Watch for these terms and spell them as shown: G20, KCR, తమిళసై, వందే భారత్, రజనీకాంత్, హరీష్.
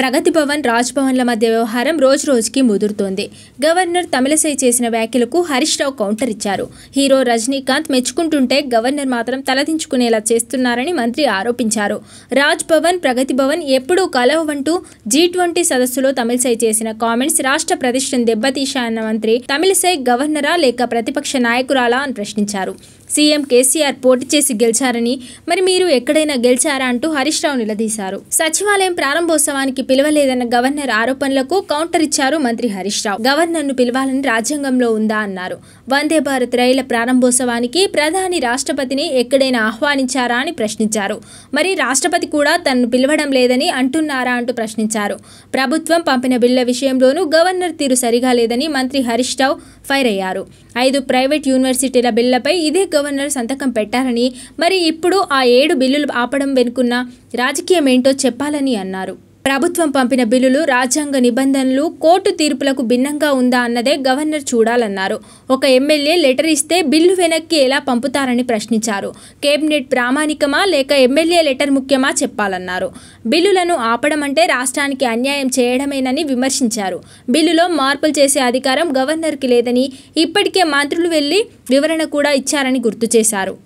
ప్రగతి భవన్ రాజ్ భవన్ల మధ్య వ్యవహారం రోజురోజుకి ముదురుతోంది. గవర్నర్ తమిళసై చేసిన వ్యాఖ్యలకు హరీష్ రావు కౌంటర్ ఇచ్చారు. హీరో రజనీకాంత్ మెచ్చుకుంటుంటే గవర్నర్ మాత్రం తలదించుకునేలా చేస్తున్నారని మంత్రి ఆరోపించారు. రాజ్ భవన్, ప్రగతి భవన్ ఎప్పుడూ కలవంటూ G20 సదస్సులో తమిళసై చేసిన కామెంట్స్ రాష్ట్ర ప్రతిష్టను దెబ్బతీశాయన్న మంత్రి తమిళసై గవర్నరా లేక ప్రతిపక్ష నాయకురాలా అని ప్రశ్నించారు. సీఎం కేసీఆర్ పోటీ చేసి గెలిచారని, మరి మీరు ఎక్కడైనా గెలిచారా అంటూ హరీష్ రావు నిలదీశారు. సచివాలయం ప్రారంభోత్సవానికి పిలవలేదన్న గవర్నర్ ఆరోపణలకు కౌంటర్ ఇచ్చారు మంత్రి హరీష్ రావు. గవర్నర్ను పిలవాలని రాజ్యాంగంలో ఉందా అన్నారు. వందే భారత్ రైళ్ల ప్రారంభోత్సవానికి ప్రధాని రాష్ట్రపతిని ఎక్కడైనా ఆహ్వానించారా అని ప్రశ్నించారు. మరి రాష్ట్రపతి కూడా తనను పిలవడం లేదని అంటున్నారా అంటూ ప్రశ్నించారు. ప్రభుత్వం పంపిన బిల్ల విషయంలోనూ గవర్నర్ తీరు సరిగా లేదని మంత్రి హరీష్ రావు ఫైర్ అయ్యారు. 5 ప్రైవేట్ యూనివర్సిటీల బిల్లపై ఇదే గవర్నర్ సంతకం పెట్టారని, మరి ఇప్పుడు ఆ 7 బిల్లులు ఆపడం వెనుకున్న రాజకీయం ఏంటో చెప్పాలని అన్నారు. ప్రభుత్వం పంపిన బిల్లులు రాజ్యాంగ నిబంధనలు, కోర్టు తీర్పులకు భిన్నంగా ఉందా అన్నదే గవర్నర్ చూడాలన్నారు. ఒక ఎమ్మెల్యే లెటర్ ఇస్తే బిల్లు వెనక్కి ఎలా పంపుతారని ప్రశ్నించారు. కేబినెట్ ప్రామాణికమా లేక ఎమ్మెల్యే లెటర్ ముఖ్యమా చెప్పాలన్నారు. బిల్లులను ఆపడం అంటే రాష్ట్రానికి అన్యాయం చేయడమేనని విమర్శించారు. బిల్లులో మార్పులు చేసే అధికారం గవర్నర్కి లేదని, ఇప్పటికే మంత్రులు వెళ్లి వివరణ కూడా ఇచ్చారని గుర్తు చేశారు.